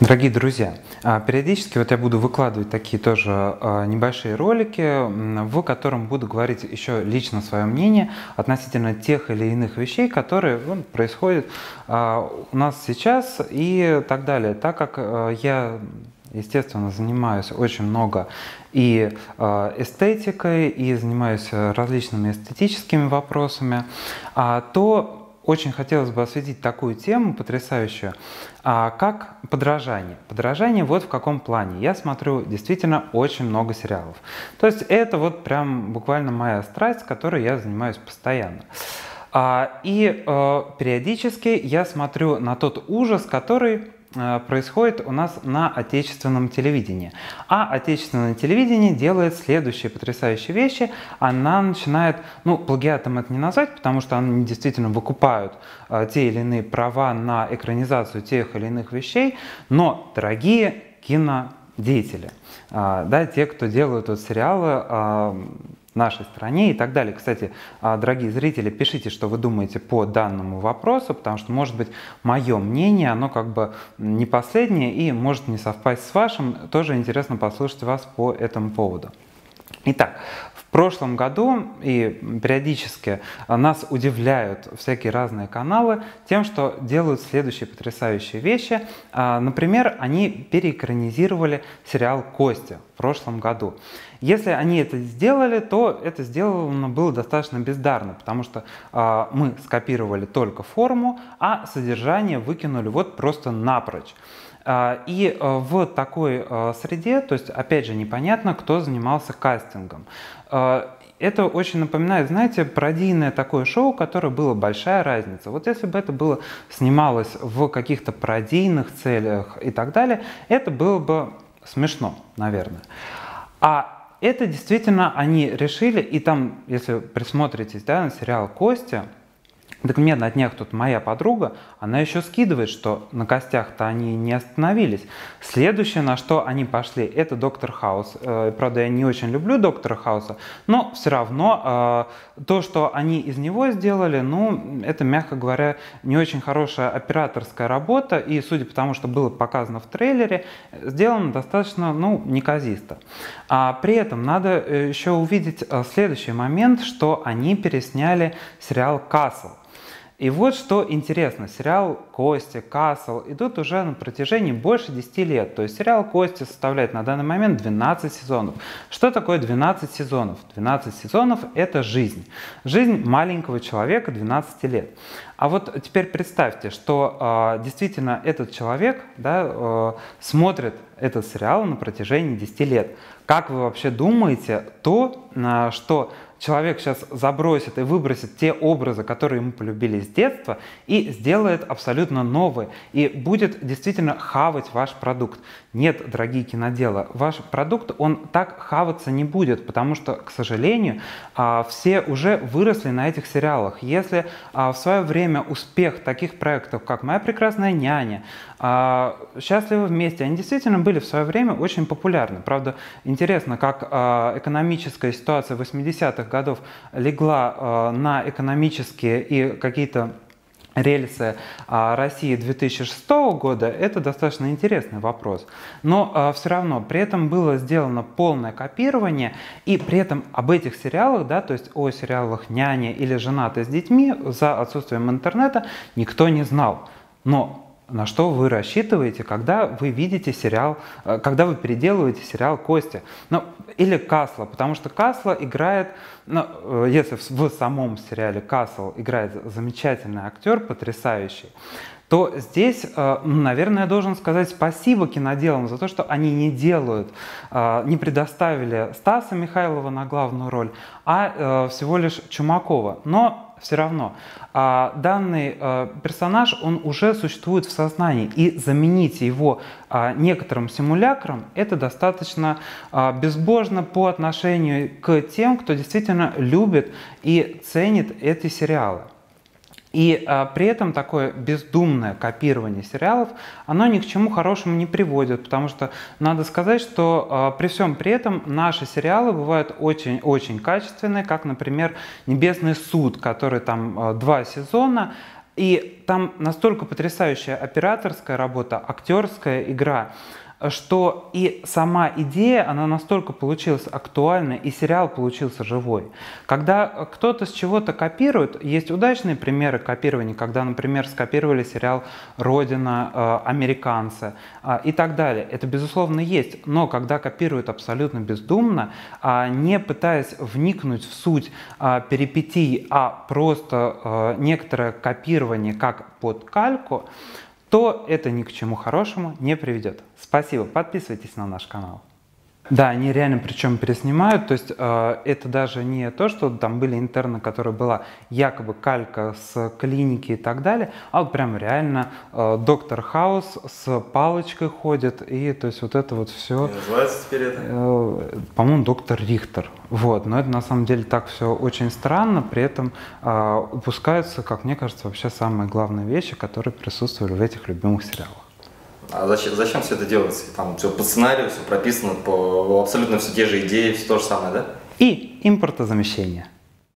Дорогие друзья, периодически вот я буду выкладывать такие тоже небольшие ролики, в котором буду говорить еще лично свое мнение относительно тех или иных вещей, которые происходят у нас сейчас и так далее. Так как я, естественно, занимаюсь очень много и эстетикой, и занимаюсь различными эстетическими вопросами, то очень хотелось бы осветить такую тему потрясающую, как подражание. Подражание вот в каком плане. Я смотрю действительно очень много сериалов. То есть это вот прям буквально моя страсть, которой я занимаюсь постоянно. И периодически я смотрю на тот ужас, который происходит у нас на отечественном телевидении. А отечественное телевидение делает следующие потрясающие вещи. Она начинает, плагиатом это не назвать, потому что они действительно выкупают те или иные права на экранизацию тех или иных вещей, но, дорогие кинодеятели, те, кто делают сериалы, нашей стране и так далее. Кстати, дорогие зрители, пишите, что вы думаете по данному вопросу, потому что, может быть, мое мнение, оно как бы не последнее и может не совпасть с вашим. Тоже интересно послушать вас по этому поводу. Итак, в прошлом году и периодически нас удивляют всякие разные каналы тем, что делают следующие потрясающие вещи. Например, они переэкранизировали сериал «Кость» в прошлом году. Если они это сделали, то это сделано было достаточно бездарно, потому что мы скопировали только форму, а содержание выкинули вот просто напрочь. И в такой среде, то есть, опять же, непонятно, кто занимался кастингом. Это очень напоминает, знаете, пародийное такое шоу, которое было «Большая разница». Вот если бы это было снималось в каких-то пародийных целях и так далее, это было бы смешно, наверное. А это действительно они решили, и там, если присмотритесь, на сериал «Кости», так мне на днях тут моя подруга, она еще скидывает, что на костях-то они не остановились. Следующее, на что они пошли, это «Доктор Хаус». Правда, я не очень люблю «Доктора Хауса», но все равно то, что они из него сделали, это, мягко говоря, не очень хорошая операторская работа. И, судя по тому, что было показано в трейлере, сделано достаточно, неказисто. А при этом надо еще увидеть следующий момент, что они пересняли сериал «Касл». И вот что интересно, сериал «Кости», «Касл» идут уже на протяжении больше 10 лет. То есть сериал «Кости» составляет на данный момент 12 сезонов. Что такое 12 сезонов? 12 сезонов – это жизнь. Жизнь маленького человека 12 лет. А вот теперь представьте, что действительно этот человек смотрит этот сериал на протяжении 10 лет. Как вы вообще думаете, что человек сейчас забросит и выбросит те образы, которые ему полюбились с детства, и сделает абсолютно новые, и будет действительно хавать ваш продукт? Нет, дорогие киноделы, ваш продукт, он так хаваться не будет, потому что, к сожалению, все уже выросли на этих сериалах. Если в свое время успех таких проектов, как «Моя прекрасная няня», «Счастливы вместе», они действительно были в свое время очень популярны. Правда, интересно, как экономическая ситуация 80-х годов легла на экономические и какие-то рельсы России 2006 года, это достаточно интересный вопрос. Но все равно при этом было сделано полное копирование, и при этом об этих сериалах, то есть о сериалах «Няня» или «Женаты с детьми», за отсутствием интернета никто не знал. Но на что вы рассчитываете, когда вы видите сериал, когда вы переделываете сериал «Кости», или «Касла», потому что «Касла» играет, если в самом сериале «Касл» играет замечательный актер, потрясающий, то здесь, наверное, я должен сказать спасибо киноделам за то, что они не предоставили Стаса Михайлова на главную роль, а всего лишь Чумакова. Но все равно данный персонаж, он уже существует в сознании, и заменить его некоторым симулякром – это достаточно безбожно по отношению к тем, кто действительно любит и ценит эти сериалы. И при этом такое бездумное копирование сериалов, оно ни к чему хорошему не приводит, потому что надо сказать, что при всем при этом наши сериалы бывают очень-очень качественные, как, например, «Небесный суд», который там 2 сезона. И там настолько потрясающая операторская работа, актерская игра, что и сама идея, она настолько получилась актуальной, и сериал получился живой. Когда кто-то с чего-то копирует, есть удачные примеры копирования, когда, например, скопировали сериал «Родина», «Американцы» и так далее. Это, безусловно, есть, но когда копируют абсолютно бездумно, не пытаясь вникнуть в суть перипетий, а просто некоторое копирование как под кальку, то это ни к чему хорошему не приведет. Спасибо, подписывайтесь на наш канал. Да, они реально причем переснимают, то есть это даже не то, что там были интерны, которая была якобы калька с клиники и так далее, а вот прям реально доктор Хаус с палочкой ходит, и то есть вот это вот все. И называется теперь это? По-моему, доктор Рихтер. Вот, но это на самом деле так все очень странно, при этом упускаются, как мне кажется, вообще самые главные вещи, которые присутствовали в этих любимых сериалах. А зачем все это делается? Там все по сценарию, все прописано, абсолютно все те же идеи, все то же самое, да? И импортозамещение.